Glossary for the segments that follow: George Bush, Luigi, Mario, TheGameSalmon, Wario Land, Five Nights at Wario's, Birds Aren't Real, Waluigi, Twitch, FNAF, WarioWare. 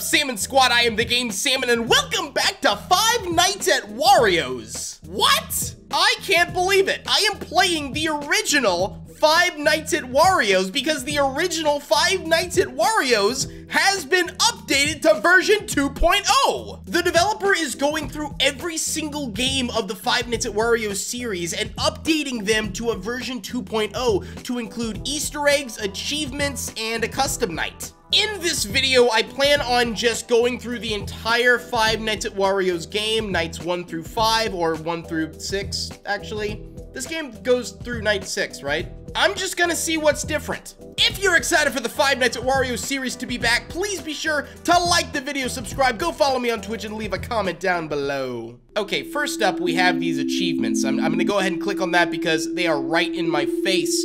up, Salmon Squad? I am the game Salmon, and welcome back to Five Nights at Wario's. What? I can't believe it. I am playing the original Five Nights at Wario's because the original Five Nights at Wario's has been updated to version 2.0. The developer is going through every single game of the Five Nights at Wario's series and updating them to a version 2.0 to include Easter eggs, achievements, and a custom night. In this video, I plan on just going through the entire Five Nights at Wario's game, nights 1 through 5, or 1 through 6, actually. This game goes through night 6, right? I'm just gonna see what's different. If you're excited for the Five Nights at Wario's series to be back, please be sure to like the video, subscribe, go follow me on Twitch, and leave a comment down below. Okay, first up, we have these achievements. I'm gonna go ahead and click on that because they are right in my face.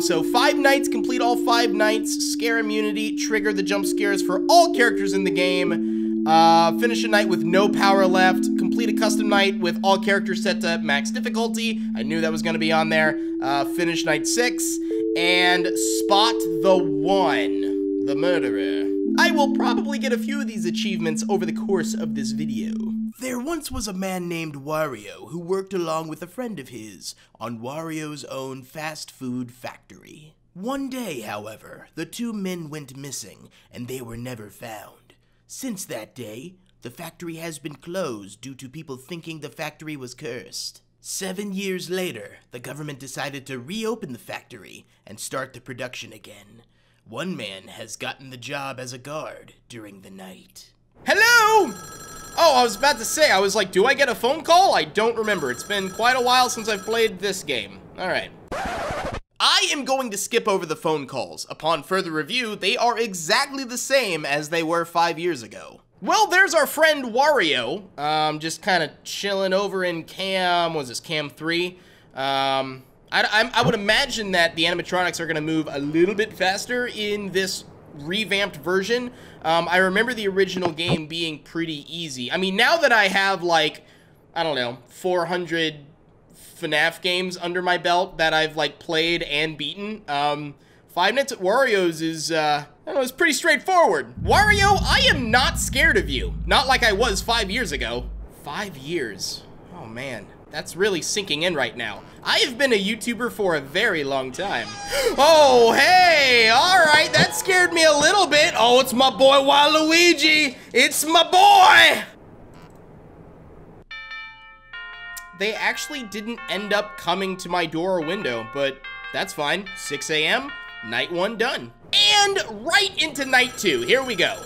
So 5 nights, complete all 5 nights, scare immunity, trigger the jump scares for all characters in the game, finish a night with no power left, complete a custom night with all characters set to max difficulty. I knew that was going to be on there. Finish night 6, and spot the one, the murderer. I will probably get a few of these achievements over the course of this video. There once was a man named Wario who worked along with a friend of his on Wario's own fast food factory. One day, however, the two men went missing and they were never found. Since that day, the factory has been closed due to people thinking the factory was cursed. 7 years later, the government decided to reopen the factory and start the production again. One man has gotten the job as a guard during the night. Hello! Oh, I was about to say, I was like, do I get a phone call? I don't remember. It's been quite a while since I've played this game. All right. I am going to skip over the phone calls. Upon further review, they are exactly the same as they were 5 years ago. Well, there's our friend Wario. Just kind of chilling over in Cam, was this Cam 3? I would imagine that the animatronics are going to move a little bit faster in this revamped version. I remember the original game being pretty easy. I mean, now that I have, like, I don't know, 400 FNAF games under my belt that I've, like, played and beaten, Five Nights at Wario's is, I don't know, it's pretty straightforward. Wario, I am not scared of you. Not like I was 5 years ago. 5 years. Oh, man. That's really sinking in right now. I have been a YouTuber for a very long time. Oh, hey, all right, that scared me a little bit. Oh, it's my boy Waluigi. It's my boy. They actually didn't end up coming to my door or window, but that's fine. 6 a.m., night 1 done. And right into night 2, here we go.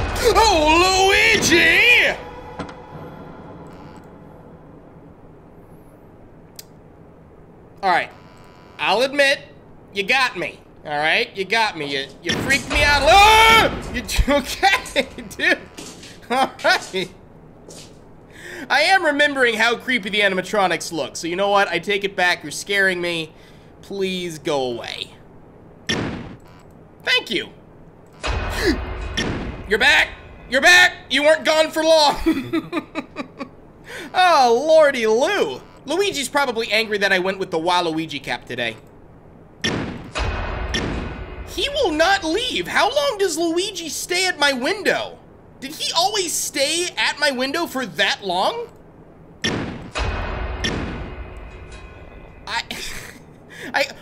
Oh, Luigi! All right, I'll admit, you got me. All right, you got me. You freaked me out. Oh! You okay, dude? All right. I am remembering how creepy the animatronics look. So you know what? I take it back. You're scaring me. Please go away. Thank you. You're back. You're back. You weren't gone for long. Oh, lordy Lou. Luigi's probably angry that I went with the Waluigi cap today. He will not leave. How long does Luigi stay at my window? Did he always stay at my window for that long?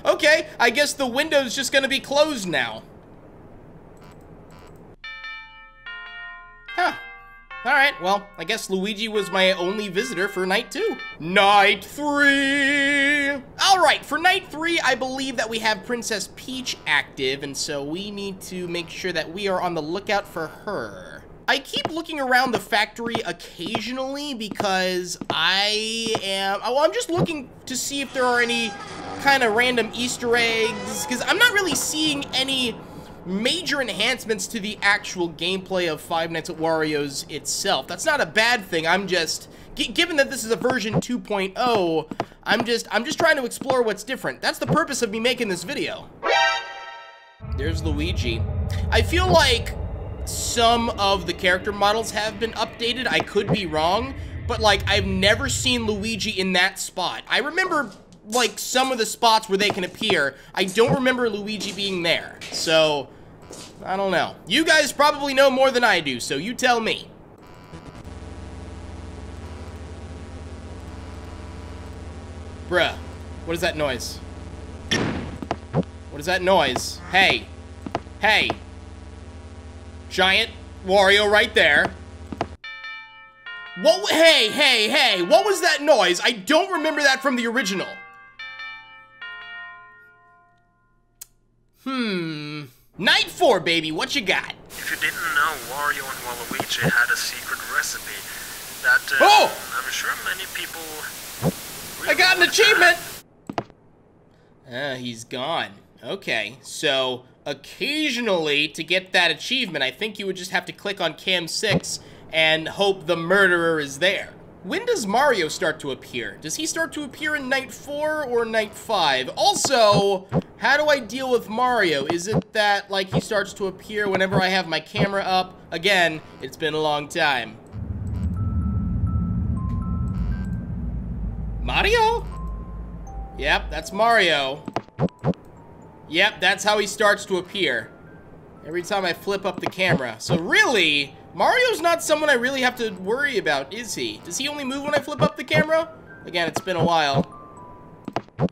Okay, I guess the window's just gonna be closed now. Huh. All right, well, I guess Luigi was my only visitor for night 2. Night 3! All right, for night 3, I believe that we have Princess Peach active, and so we need to make sure that we are on the lookout for her. I keep looking around the factory occasionally because I'm just looking to see if there are any kind of random Easter eggs, because I'm not really seeing any major enhancements to the actual gameplay of Five Nights at Wario's itself. That's not a bad thing. I'm just, given that this is a version 2.0, I'm just trying to explore what's different. That's the purpose of me making this video. There's Luigi. I feel like some of the character models have been updated. I could be wrong, but like I've never seen Luigi in that spot. I remember like some of the spots where they can appear. I don't remember Luigi being there. So I don't know. You guys probably know more than I do, so you tell me. Bruh, what is that noise? What is that noise? Hey. Hey. Giant Wario right there. What? Hey, hey, hey. What was that noise? I don't remember that from the original. Night 4, baby, what you got? If you didn't know, Wario and Waluigi had a secret recipe that I'm sure many people... I got an achievement! He's gone. Okay, so occasionally to get that achievement, I think you would just have to click on cam 6 and hope the murderer is there. When does Mario start to appear? Does he start to appear in night 4 or night 5? Also, how do I deal with Mario? Is it that, like, he starts to appear whenever I have my camera up? Again, it's been a long time. Mario? Yep, that's Mario. Yep, that's how he starts to appear. Every time I flip up the camera. So really, Mario's not someone I really have to worry about, is he? Does he only move when I flip up the camera? Again, it's been a while.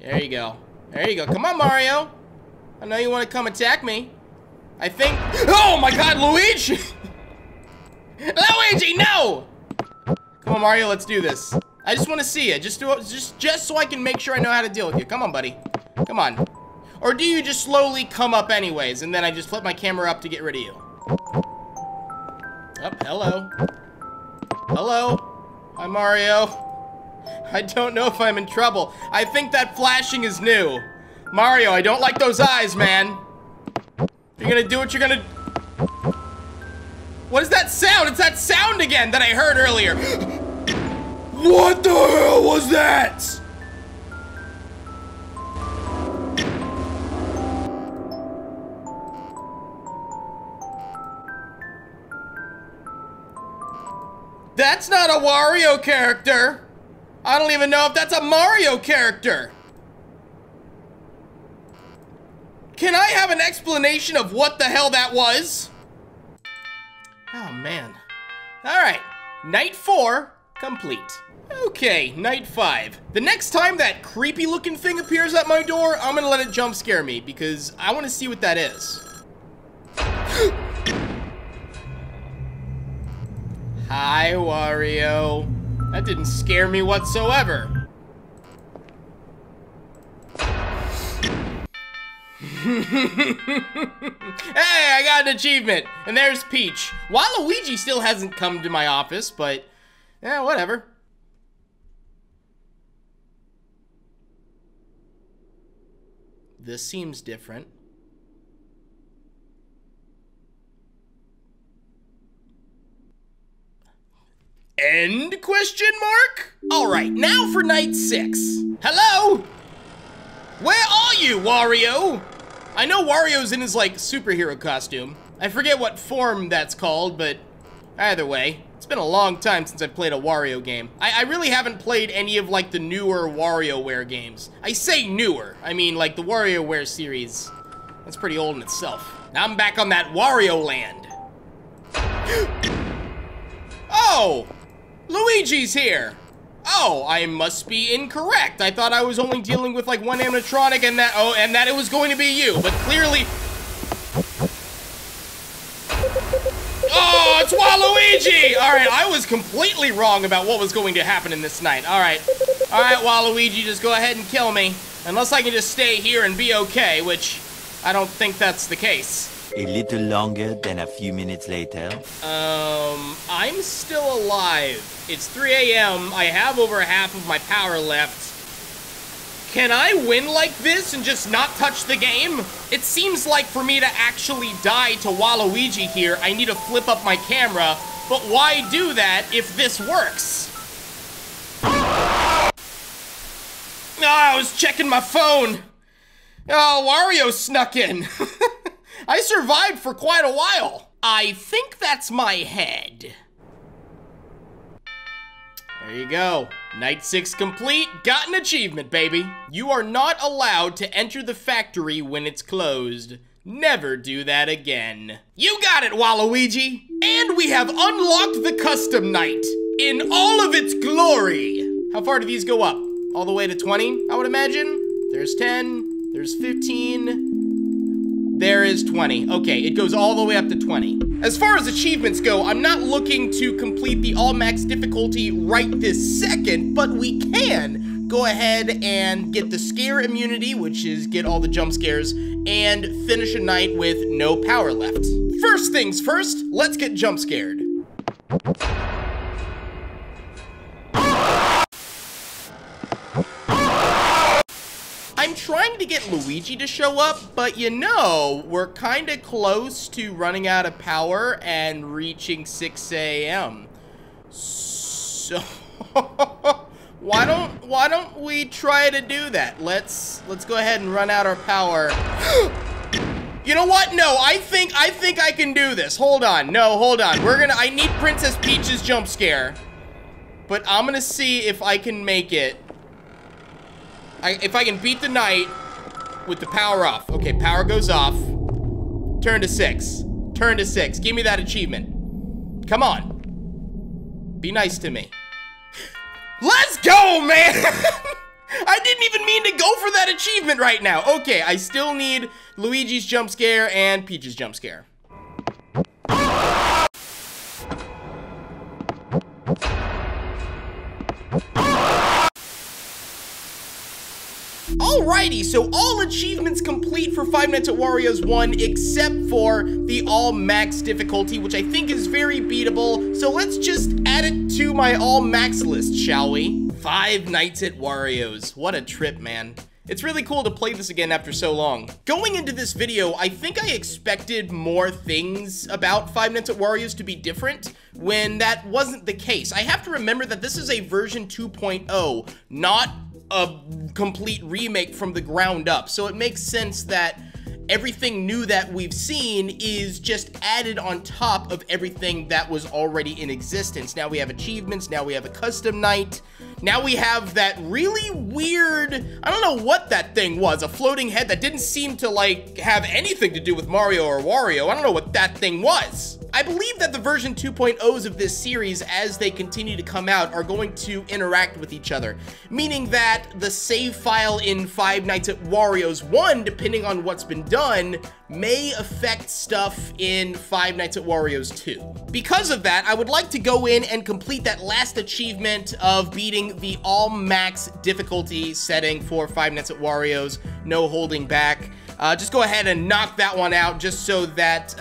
There you go. There you go. Come on, Mario. I know you want to come attack me. I think... Oh, my God, Luigi! Luigi, no! Come on, Mario, let's do this. I just want to see it. Just do it, just so I can make sure I know how to deal with you. Come on, buddy. Come on. Or do you just slowly come up anyways, and then I just flip my camera up to get rid of you? Oh, hello. Hello. Hi, Mario. I don't know if I'm in trouble. I think that flashing is new. Mario, I don't like those eyes, man. You're gonna do what you're gonna... What is that sound? It's that sound again that I heard earlier. What the hell was that? That's not a Wario character. I don't even know if that's a Mario character. Can I have an explanation of what the hell that was? Oh, man. All right. Night 4 complete. Okay, night 5. The next time that creepy-looking thing appears at my door, I'm gonna let it jump scare me because I want to see what that is. Hi, Wario. That didn't scare me whatsoever. Hey, I got an achievement. And there's Peach. Waluigi still hasn't come to my office, but yeah, whatever. This seems different. End question mark? All right, now for night 6. Hello? Where are you, Wario? I know Wario's in his, like, superhero costume. I forget what form that's called, but either way, it's been a long time since I've played a Wario game. I really haven't played any of, like, the newer WarioWare games. I say newer. I mean, like, the WarioWare series. That's pretty old in itself. Now I'm back on that Wario Land. Oh! Luigi's here! Oh, I must be incorrect. I thought I was only dealing with, like, one animatronic and that- oh, and that it was going to be you, but clearly- Oh, it's Waluigi! Alright, I was completely wrong about what was going to happen in this night. Alright. Alright, Waluigi, just go ahead and kill me. Unless I can just stay here and be okay, which I don't think that's the case. A little longer than a few minutes later. I'm still alive. It's 3 a.m. I have over half of my power left. Can I win like this and just not touch the game? It seems like for me to actually die to Waluigi here, I need to flip up my camera. But why do that if this works? Oh, I was checking my phone. Oh, Wario snuck in. I survived for quite a while. I think that's my head. There you go. Night 6 complete. Got an achievement, baby. You are not allowed to enter the factory when it's closed. Never do that again. You got it, Waluigi! And we have unlocked the custom night in all of its glory! How far do these go up? All the way to 20, I would imagine? There's 10, there's 15, there is 20. Okay, it goes all the way up to 20. As far as achievements go, I'm not looking to complete the all max difficulty right this second, but we can go ahead and get the scare immunity, which is get all the jump scares, and finish a night with no power left. First things first, let's get jump scared. I'm trying to get Luigi to show up, but you know, we're kind of close to running out of power and reaching 6 a.m. So why don't we try to do that? Let's go ahead and run out our power. You know what? No, I think I can do this. Hold on. No, hold on. I need Princess Peach's jump scare. But I'm gonna see if I can make it. If I can beat the night with the power off. Okay, power goes off. Turn to 6. Turn to 6. Give me that achievement. Come on. Be nice to me. Let's go, man! I didn't even mean to go for that achievement right now. Okay, I still need Luigi's jump scare and Peach's jump scare. Alrighty, so all achievements complete for Five Nights at Wario's 1, except for the all max difficulty, which I think is very beatable. So let's just add it to my all max list, shall we? Five Nights at Wario's. What a trip, man. It's really cool to play this again after so long. Going into this video, I think I expected more things about Five Nights at Wario's to be different, when that wasn't the case. I have to remember that this is a version 2.0, not a complete remake from the ground up. So it makes sense that everything new that we've seen is just added on top of everything that was already in existence. Now we have achievements, now we have a custom night. Now we have that really weird, I don't know what that thing was, a floating head that didn't seem to like have anything to do with Mario or Wario. I don't know what that thing was. I believe that the version 2.0s of this series, as they continue to come out, are going to interact with each other, meaning that the save file in Five Nights at Wario's 1, depending on what's been done, may affect stuff in Five Nights at Wario's 2. Because of that, I would like to go in and complete that last achievement of beating the all max difficulty setting for Five Nights at Wario's, no holding back. Just go ahead and knock that one out just so that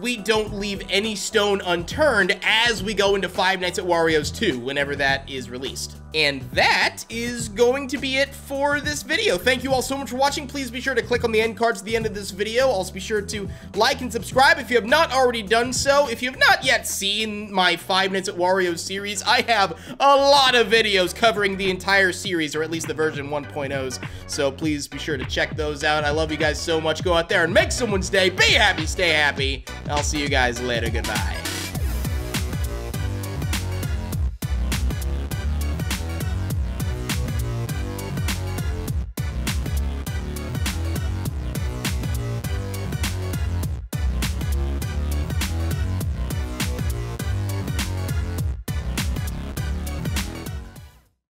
we don't leave any stone unturned as we go into Five Nights at Wario's 2, whenever that is released. And that is going to be it for this video. Thank you all so much for watching. Please be sure to click on the end cards at the end of this video. Also be sure to like and subscribe if you have not already done so. If you have not yet seen my Five Nights at Wario's series, I have a lot of videos covering the entire series, or at least the version 1.0s. So please be sure to check those out. I love you guys so much. Go out there and make someone's day. Be happy, stay happy. I'll see you guys later. Goodbye.